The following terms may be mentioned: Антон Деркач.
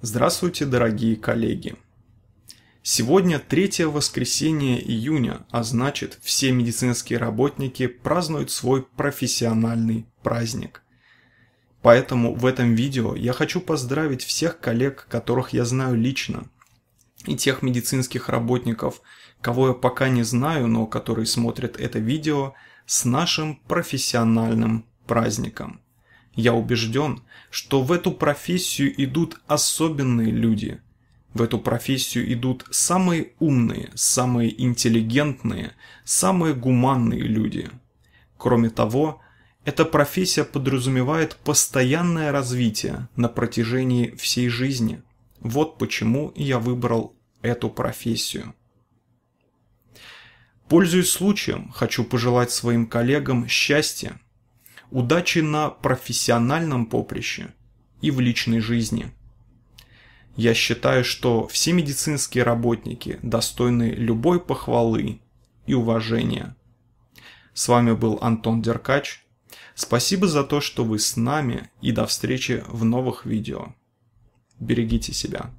Здравствуйте, дорогие коллеги! Сегодня третье воскресенье июня, а значит, все медицинские работники празднуют свой профессиональный праздник. Поэтому в этом видео я хочу поздравить всех коллег, которых я знаю лично, и тех медицинских работников, кого я пока не знаю, но которые смотрят это видео, с нашим профессиональным праздником. Я убежден, что в эту профессию идут особенные люди. В эту профессию идут самые умные, самые интеллигентные, самые гуманные люди. Кроме того, эта профессия подразумевает постоянное развитие на протяжении всей жизни. Вот почему я выбрал эту профессию. Пользуясь случаем, хочу пожелать своим коллегам счастья, удачи на профессиональном поприще и в личной жизни. Я считаю, что все медицинские работники достойны любой похвалы и уважения. С вами был Антон Деркач. Спасибо за то, что вы с нами, и до встречи в новых видео. Берегите себя.